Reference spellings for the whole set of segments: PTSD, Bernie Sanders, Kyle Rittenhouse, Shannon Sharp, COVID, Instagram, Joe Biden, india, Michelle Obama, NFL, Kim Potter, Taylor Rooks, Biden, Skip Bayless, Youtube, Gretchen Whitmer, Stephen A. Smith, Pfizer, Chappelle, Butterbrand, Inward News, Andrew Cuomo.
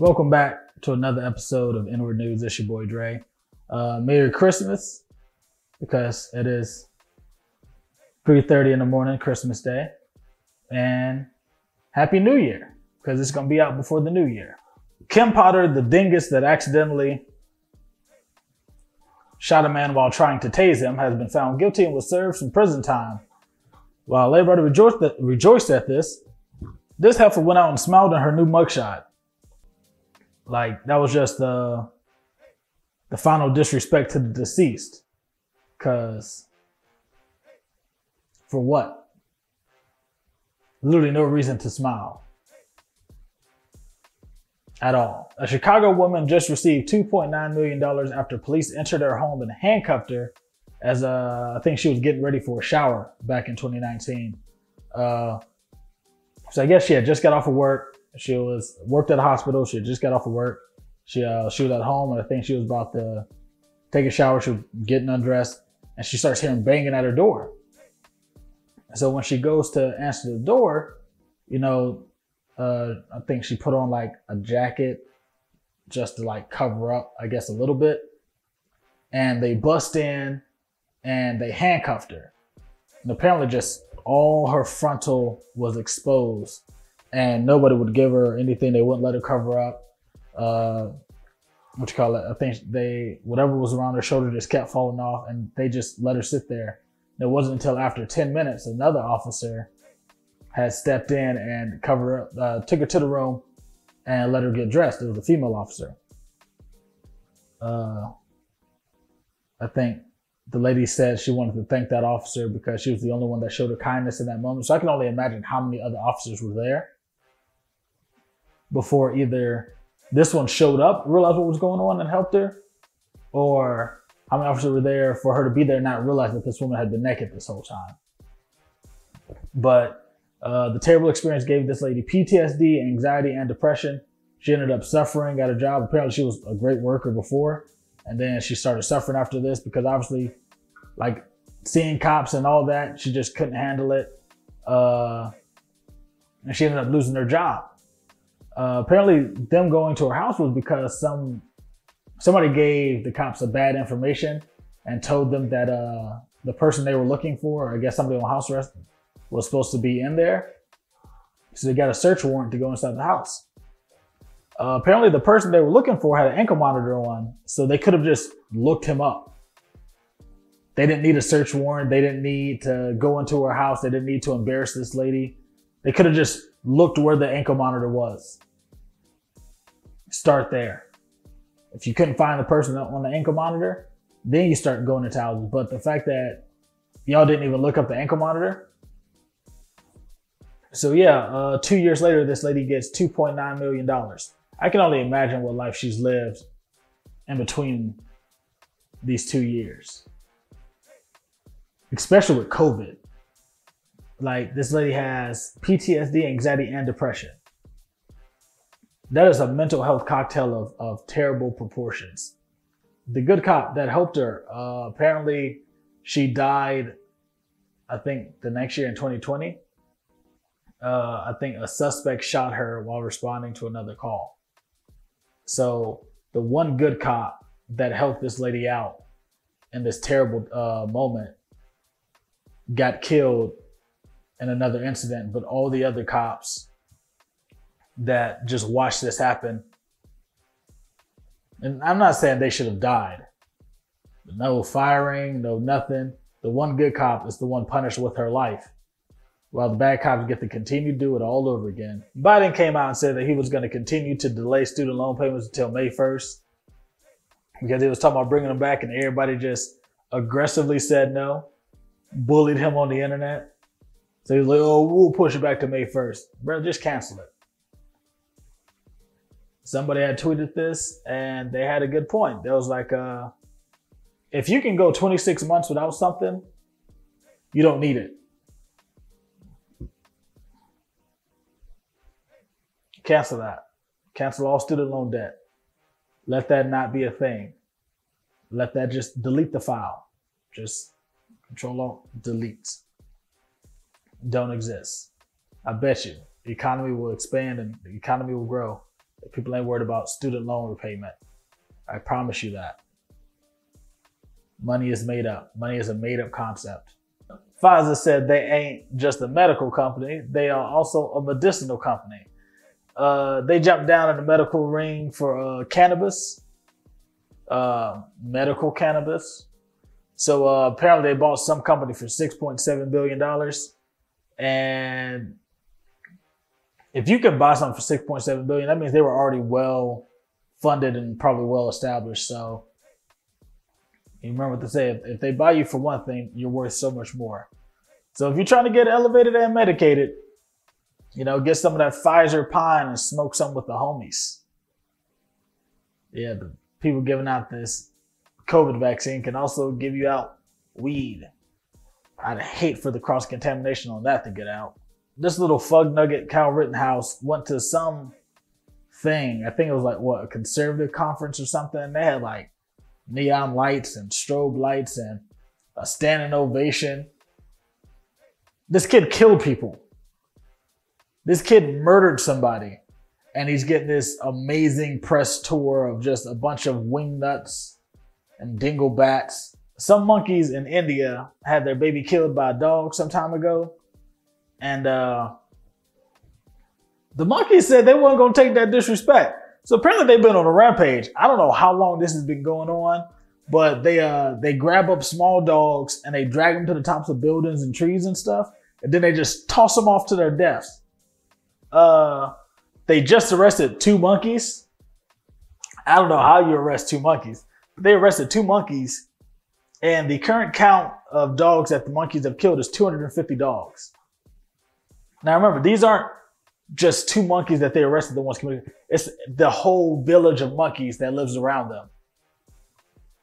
Welcome back to another episode of Inward News. It's your boy Dre. Merry Christmas, because it is 3:30 in the morning, Christmas Day, and Happy New Year, because it's gonna be out before the New Year. Kim Potter, the dingus that accidentally shot a man while trying to tase him, has been found guilty and will serve some prison time. While everybody rejoiced at this heifer went out and smiled in her new mugshot. Like, that was just the final disrespect to the deceased. Because, for what? Literally no reason to smile. At all. A Chicago woman just received $2.9 million after police entered her home and handcuffed her as I think she was getting ready for a shower back in 2019. So I guess she had just got off of work. She worked at a hospital. She had just got off of work. She was at home, and I think she was about to take a shower. She was getting undressed, and she starts hearing banging at her door. And so when she goes to answer the door, I think she put on like a jacket just to like cover up, I guess, a little bit. And they bust in and they handcuffed her. And apparently just all her frontal was exposed. And nobody would give her anything. They wouldn't let her cover up. I think whatever was around her shoulder just kept falling off, and they just let her sit there. And it wasn't until after 10 minutes, another officer had stepped in and took her to the room and let her get dressed. It was a female officer. I think the lady said she wanted to thank that officer because she was the only one that showed her kindness in that moment. So I can only imagine how many other officers were there before either this one showed up, realized what was going on and helped her, or how many officers were there for her to be there and not realize that this woman had been naked this whole time. But the terrible experience gave this lady PTSD, anxiety, and depression. She ended up suffering at her job. Apparently she was a great worker before, and then she started suffering after this because obviously, like, seeing cops and all that, she just couldn't handle it. And she ended up losing her job. Apparently them going to her house was because somebody gave the cops a bad information and told them that the person they were looking for, I guess somebody on house arrest, was supposed to be in there. So they got a search warrant to go inside the house. Apparently the person they were looking for had an ankle monitor on, so they could have just looked him up. They didn't need a search warrant. They didn't need to go into her house. They didn't need to embarrass this lady. They could have just looked where the ankle monitor was. Start there. If you couldn't find the person on the ankle monitor, then you start going into houses. But the fact that y'all didn't even look up the ankle monitor. So yeah, 2 years later, this lady gets $2.9 million. I can only imagine what life she's lived in between these 2 years, especially with COVID. Like, this lady has PTSD, anxiety, and depression. That is a mental health cocktail of terrible proportions. The good cop that helped her, apparently she died, I think, the next year in 2020. I think a suspect shot her while responding to another call. So the one good cop that helped this lady out in this terrible moment got killed in another incident, but all the other cops that just watched this happen, and I'm not saying they should have died. No firing, no nothing. The one good cop is the one punished with her life, while the bad cops get to continue to do it all over again. Biden came out and said that he was going to continue to delay student loan payments until May 1st because he was talking about bringing them back, and everybody just aggressively said no, bullied him on the internet. So he's like, oh, we'll push it back to May 1st. Bro, just cancel it. Somebody had tweeted this and they had a good point. There was like, if you can go 26 months without something, you don't need it. Cancel that. Cancel all student loan debt. Let that not be a thing. Let that just delete the file. Just Control-Alt, delete. Don't exist. I bet you the economy will expand and the economy will grow. People ain't worried about student loan repayment. I promise you that. Money is made up. Money is a made up concept. Pfizer said they ain't just a medical company. They are also a medicinal company. They jumped down in the medical ring for cannabis, medical cannabis. So apparently they bought some company for $6.7 billion. And if you can buy something for $6.7 billion, that means they were already well funded and probably well established. So you remember what they say, if they buy you for one thing, you're worth so much more. So if you're trying to get elevated and medicated, you know, get some of that Pfizer pine and smoke some with the homies. Yeah, the people giving out this COVID vaccine can also give you out weed. I'd hate for the cross-contamination on that to get out. This little fug nugget, Kyle Rittenhouse, went to some thing. I think it was like, what, a conservative conference or something? They had like neon lights and strobe lights and a standing ovation. This kid killed people. This kid murdered somebody, and he's getting this amazing press tour of just a bunch of wingnuts and dinglebats. Some monkeys in India had their baby killed by a dog some time ago. And the monkeys said they weren't gonna take that disrespect. So apparently they've been on a rampage. I don't know how long this has been going on, but they grab up small dogs and they drag them to the tops of buildings and trees and stuff. And then they just toss them off to their deaths. They just arrested two monkeys. I don't know how you arrest two monkeys, but they arrested two monkeys, and the current count of dogs that the monkeys have killed is 250 dogs. Now remember, these aren't just two monkeys that they arrested the ones committed. It's the whole village of monkeys that lives around them.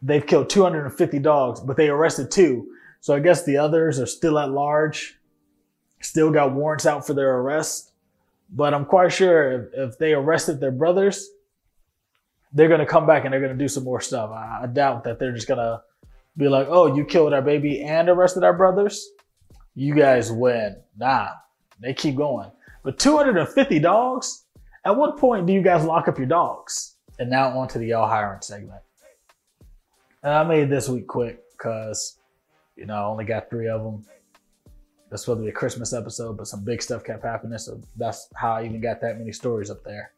They've killed 250 dogs, but they arrested two. So I guess the others are still at large, still got warrants out for their arrest. But I'm quite sure if they arrested their brothers, they're going to come back and they're going to do some more stuff. I doubt that they're just going to be like, oh, you killed our baby and arrested our brothers. You guys win. Nah, they keep going. But 250 dogs? At what point do you guys lock up your dogs? And now on to the y'all hiring segment. And I made this week quick because, you know, I only got 3 of them. That's supposed to be a Christmas episode, but some big stuff kept happening. So that's how I even got that many stories up there.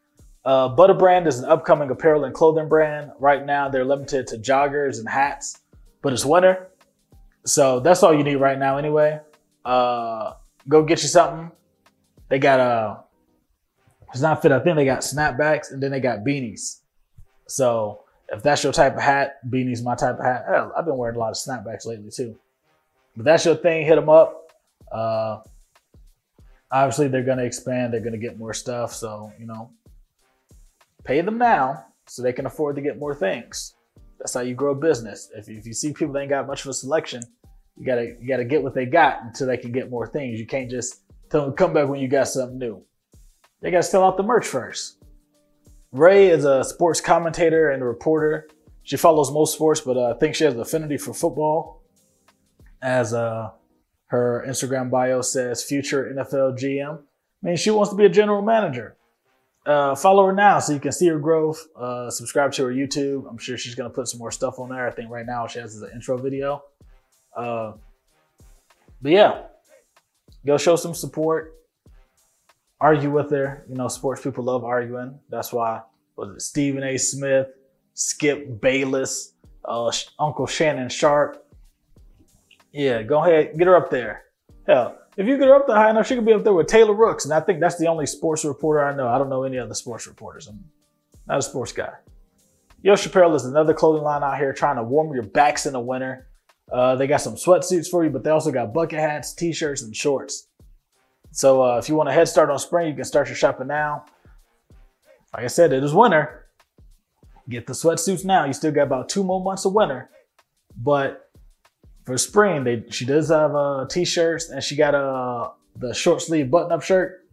Butterbrand is an upcoming apparel and clothing brand. Right now, they're limited to joggers and hats, but it's winter. So that's all you need right now anyway. Go get you something. They got it's not fit. I think they got snapbacks and then they got beanies. So if that's your type of hat, beanies, my type of hat. Hell, I've been wearing a lot of snapbacks lately too. But that's your thing, hit them up. Obviously they're going to expand, they're going to get more stuff. So, you know, pay them now so they can afford to get more things. That's how you grow a business. If you see people that ain't got much of a selection, you gotta get what they got until they can get more things. You can't just tell them, come back when you got something new. They got to sell out the merch first. Ray is a sports commentator and a reporter. She follows most sports, but I think she has an affinity for football. As her Instagram bio says, future NFL GM. I mean, she wants to be a general manager. Follow her now so you can see her growth. Subscribe to her YouTube. I'm sure she's going to put some more stuff on there. I think right now she has an intro video. But yeah, go show some support. Argue with her. You know, sports people love arguing. That's why, was it Stephen A. Smith, Skip Bayless, Uncle Shannon Sharp. Yeah, go ahead, get her up there. Hell, if you get her up there high enough, she could be up there with Taylor Rooks. And I think that's the only sports reporter I know. I don't know any other sports reporters. I'm not a sports guy. Yo, Chappelle is another clothing line out here trying to warm your backs in the winter. They got some sweatsuits for you, but they also got bucket hats, t-shirts, and shorts. So if you want a head start on spring, you can start your shopping now. Like I said, it is winter. Get the sweatsuits now. You still got about 2 more months of winter, but for spring, she does have t-shirts, and she got the short sleeve button-up shirt.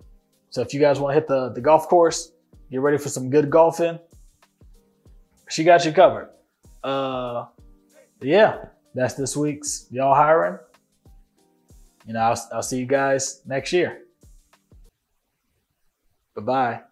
So if you guys want to hit the golf course, get ready for some good golfing. She got you covered. Yeah, that's this week's y'all hiring. You know, I'll see you guys next year. Bye-bye.